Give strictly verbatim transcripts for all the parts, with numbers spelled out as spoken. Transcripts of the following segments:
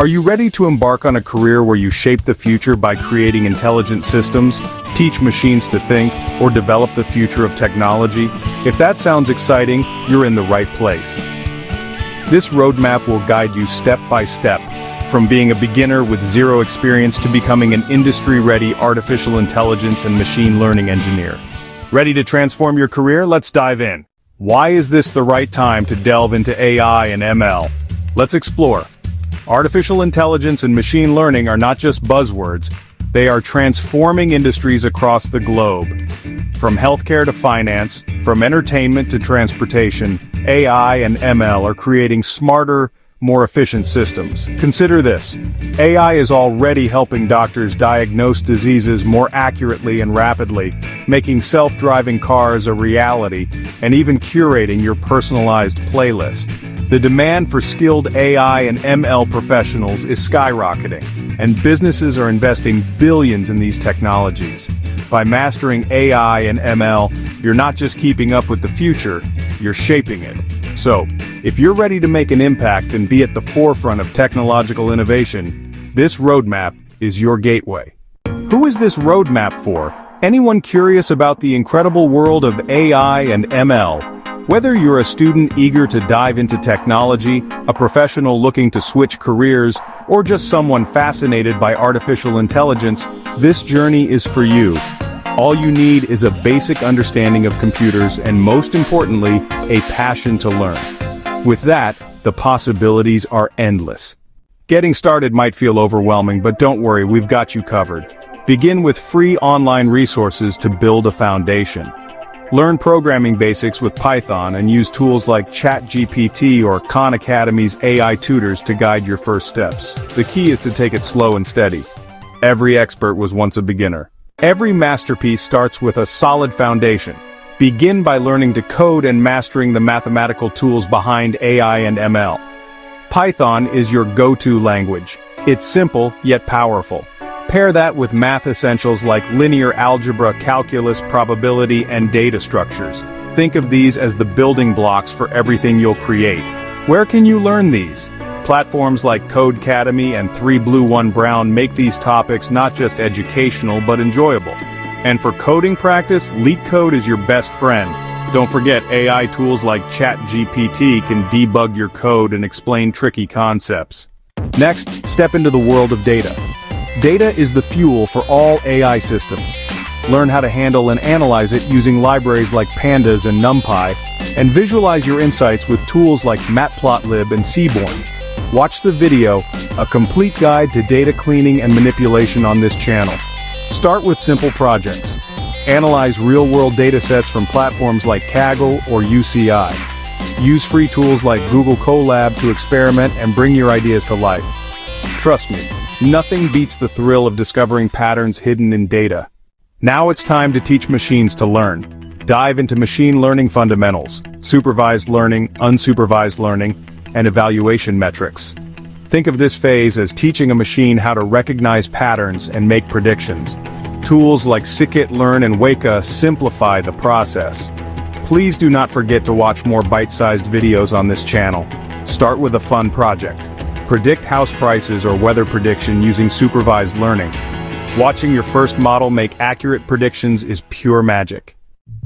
Are you ready to embark on a career where you shape the future by creating intelligent systems, teach machines to think, or develop the future of technology? If that sounds exciting, you're in the right place. This roadmap will guide you step by step, from being a beginner with zero experience to becoming an industry-ready artificial intelligence and machine learning engineer. Ready to transform your career? Let's dive in. Why is this the right time to delve into A I and M L? Let's explore. Artificial intelligence and machine learning are not just buzzwords, they are transforming industries across the globe. From healthcare to finance, from entertainment to transportation, A I and M L are creating smarter, more efficient systems. Consider this: A I is already helping doctors diagnose diseases more accurately and rapidly, making self-driving cars a reality, and even curating your personalized playlist. The demand for skilled A I and M L professionals is skyrocketing, and businesses are investing billions in these technologies. By mastering A I and M L, you're not just keeping up with the future, you're shaping it. So, if you're ready to make an impact and be at the forefront of technological innovation, this roadmap is your gateway. Who is this roadmap for? Anyone curious about the incredible world of A I and M L? Whether you're a student eager to dive into technology, a professional looking to switch careers, or just someone fascinated by artificial intelligence, this journey is for you. All you need is a basic understanding of computers and, most importantly, a passion to learn. With that, the possibilities are endless. Getting started might feel overwhelming, but don't worry, we've got you covered. Begin with free online resources to build a foundation. Learn programming basics with Python and use tools like ChatGPT or Khan Academy's A I tutors to guide your first steps. The key is to take it slow and steady. Every expert was once a beginner. Every masterpiece starts with a solid foundation. Begin by learning to code and mastering the mathematical tools behind A I and M L. Python is your go-to language. It's simple, yet powerful. Pair that with math essentials like linear algebra, calculus, probability, and data structures. Think of these as the building blocks for everything you'll create. Where can you learn these? Platforms like Codecademy and three blue one brown make these topics not just educational but enjoyable. And for coding practice, LeetCode is your best friend. Don't forget, A I tools like ChatGPT can debug your code and explain tricky concepts. Next, step into the world of data. Data is the fuel for all A I systems. Learn how to handle and analyze it using libraries like Pandas and NumPy, and visualize your insights with tools like Matplotlib and Seaborn. Watch the video, A Complete Guide to Data Cleaning and Manipulation, on this channel. Start with simple projects. Analyze real-world datasets from platforms like Kaggle or U C I. Use free tools like Google Colab to experiment and bring your ideas to life. Trust me, nothing beats the thrill of discovering patterns hidden in data. Now it's time to teach machines to learn. Dive into machine learning fundamentals, supervised learning, unsupervised learning, and evaluation metrics. Think of this phase as teaching a machine how to recognize patterns and make predictions. Tools like Sikit Learn and Weka simplify the process. Please do not forget to watch more bite-sized videos on this channel. Start with a fun project. Predict house prices or weather prediction using supervised learning. Watching your first model make accurate predictions is pure magic.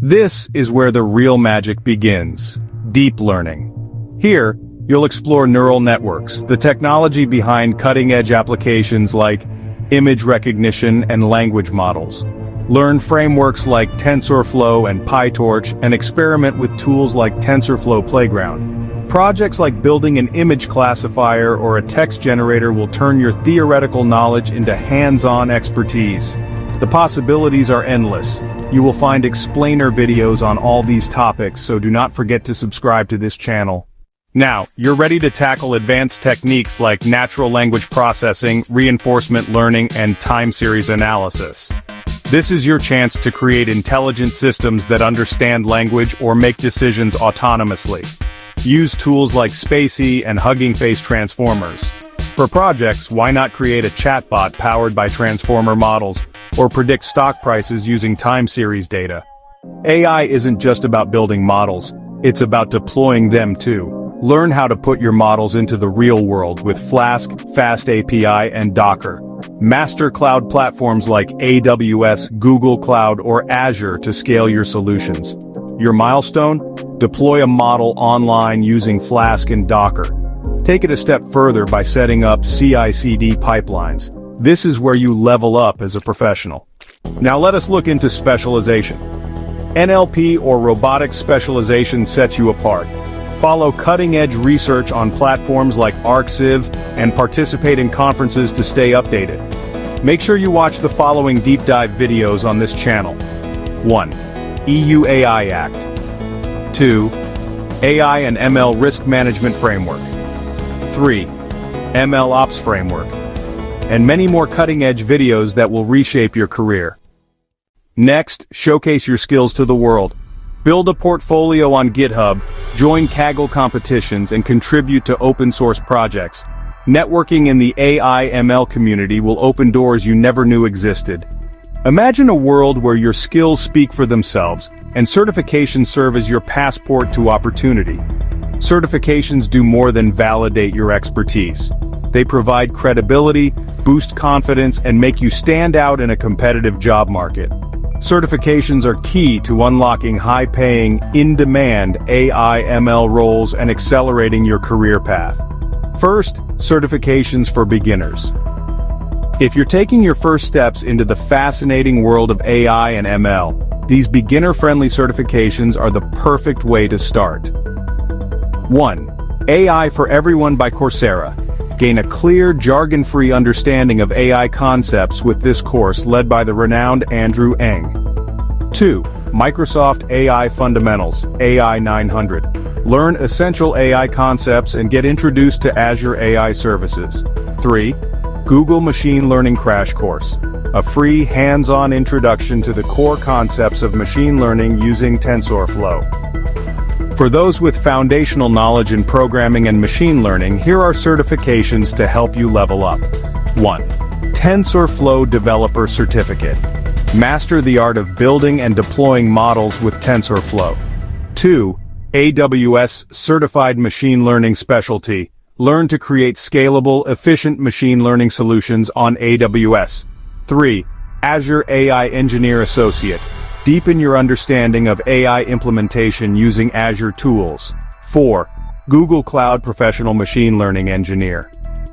This is where the real magic begins: deep learning. Here, you'll explore neural networks, the technology behind cutting-edge applications like image recognition and language models. Learn frameworks like TensorFlow and PyTorch, and experiment with tools like TensorFlow Playground. Projects like building an image classifier or a text generator will turn your theoretical knowledge into hands-on expertise. The possibilities are endless. You will find explainer videos on all these topics, so do not forget to subscribe to this channel. Now, you're ready to tackle advanced techniques like natural language processing, reinforcement learning, and time series analysis. This is your chance to create intelligent systems that understand language or make decisions autonomously. Use tools like spaCy and Hugging Face Transformers. For projects, why not create a chatbot powered by transformer models, or predict stock prices using time series data? A I isn't just about building models, it's about deploying them too. Learn how to put your models into the real world with Flask, FastAPI, and Docker. Master cloud platforms like A W S, Google Cloud, or Azure to scale your solutions. Your milestone? Deploy a model online using Flask and Docker. Take it a step further by setting up C I C D pipelines. This is where you level up as a professional. Now let us look into specialization. N L P or robotics specialization sets you apart. Follow cutting-edge research on platforms like arXiv and participate in conferences to stay updated. Make sure you watch the following deep dive videos on this channel. one. E U A I Act. two. A I and M L Risk Management Framework. three. M L Ops Framework. And many more cutting-edge videos that will reshape your career. Next, showcase your skills to the world. Build a portfolio on GitHub, join Kaggle competitions, and contribute to open-source projects. Networking in the A I M L community will open doors you never knew existed. Imagine a world where your skills speak for themselves, and certifications serve as your passport to opportunity. Certifications do more than validate your expertise. They provide credibility, boost confidence, and make you stand out in a competitive job market. Certifications are key to unlocking high-paying, in-demand A I M L roles and accelerating your career path. First, certifications for beginners. If you're taking your first steps into the fascinating world of A I and M L, these beginner-friendly certifications are the perfect way to start. one. A I for Everyone by Coursera. Gain a clear, jargon-free understanding of A I concepts with this course led by the renowned Andrew Ng. two. Microsoft A I Fundamentals, A I nine hundred. Learn essential A I concepts and get introduced to Azure A I services. three. Google Machine Learning Crash Course. A free, hands-on introduction to the core concepts of machine learning using TensorFlow. For those with foundational knowledge in programming and machine learning, here are certifications to help you level up. one. TensorFlow Developer Certificate. Master the art of building and deploying models with TensorFlow. two. A W S Certified Machine Learning Specialty. Learn to create scalable, efficient machine learning solutions on A W S. three. Azure A I Engineer Associate. Deepen your understanding of A I implementation using Azure tools. four. Google Cloud Professional Machine Learning Engineer.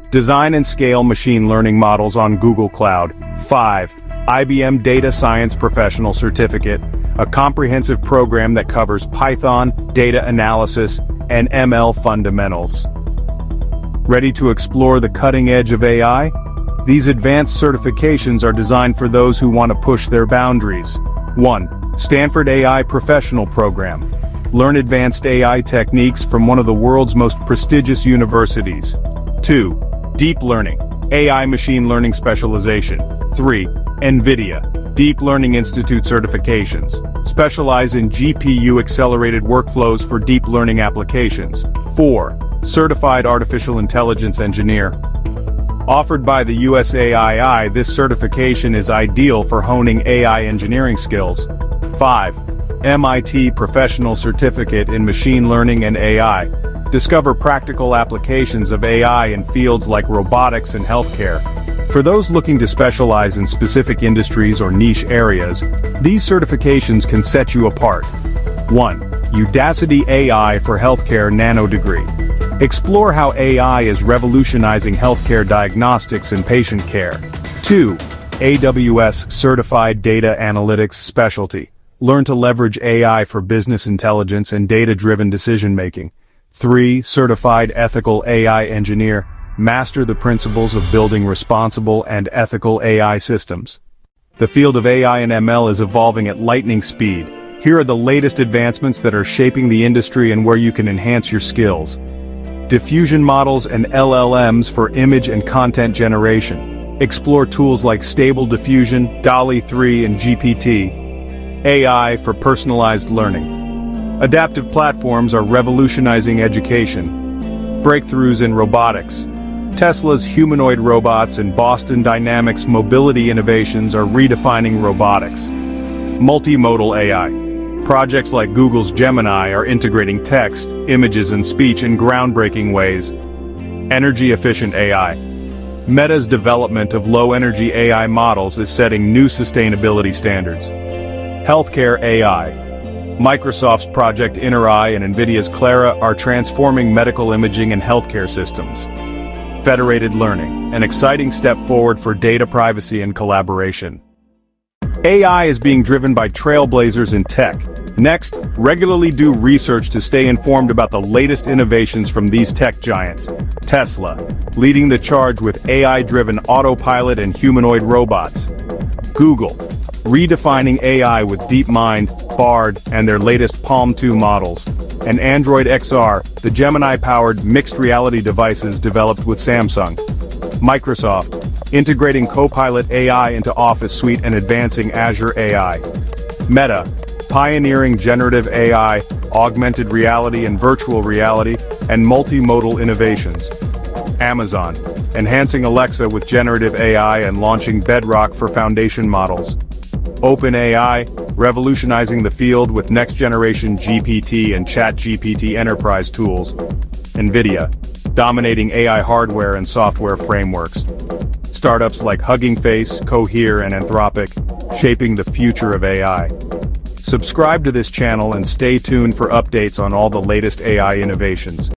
Design and scale machine learning models on Google Cloud. five. I B M Data Science Professional Certificate, a comprehensive program that covers Python, data analysis, and M L fundamentals. Ready to explore the cutting edge of A I? These advanced certifications are designed for those who want to push their boundaries. one. Stanford A I Professional Program. Learn advanced A I techniques from one of the world's most prestigious universities. two. Deep Learning, A I Machine Learning Specialization. three. NVIDIA, Deep Learning Institute Certifications. Specialize in G P U-accelerated workflows for deep learning applications. four. Certified Artificial Intelligence Engineer. Offered by the U S A I I, this certification is ideal for honing A I engineering skills. five. M I T Professional Certificate in Machine Learning and A I. Discover practical applications of A I in fields like robotics and healthcare. For those looking to specialize in specific industries or niche areas, these certifications can set you apart. one. Udacity A I for Healthcare Nano Degree. Explore how A I is revolutionizing healthcare diagnostics and patient care. two. A W S Certified Data Analytics Specialty. Learn to leverage A I for business intelligence and data-driven decision-making. three. Certified Ethical A I Engineer. Master the principles of building responsible and ethical A I systems. The field of A I and M L is evolving at lightning speed. Here are the latest advancements that are shaping the industry and where you can enhance your skills. Diffusion models and L L Ms for image and content generation. Explore tools like Stable Diffusion, DALL-E three, and G P T. A I for personalized learning. Adaptive platforms are revolutionizing education. Breakthroughs in robotics. Tesla's humanoid robots and Boston Dynamics mobility innovations are redefining robotics. Multimodal A I. projects like Google's Gemini are integrating text, images, and speech in groundbreaking ways. Energy-efficient A I. Meta's development of low-energy A I models is setting new sustainability standards. Healthcare A I. Microsoft's Project InterEye and NVIDIA's Clara are transforming medical imaging and healthcare systems. Federated learning, an exciting step forward for data privacy and collaboration. A I is being driven by trailblazers in tech. Next, regularly do research to stay informed about the latest innovations from these tech giants. Tesla, leading the charge with A I-driven autopilot and humanoid robots. Google, redefining A I with DeepMind, Bard, and their latest Palm two models. And Android X R, the Gemini-powered mixed reality devices developed with Samsung. Microsoft, integrating Copilot A I into Office Suite and advancing Azure A I. Meta, pioneering generative A I, augmented reality and virtual reality, and multimodal innovations. Amazon, enhancing Alexa with generative A I and launching Bedrock for foundation models. OpenAI, revolutionizing the field with next-generation G P T and ChatGPT enterprise tools. NVIDIA, dominating A I hardware and software frameworks. Startups like Hugging Face, Cohere, and Anthropic, shaping the future of A I. Subscribe to this channel and stay tuned for updates on all the latest A I innovations.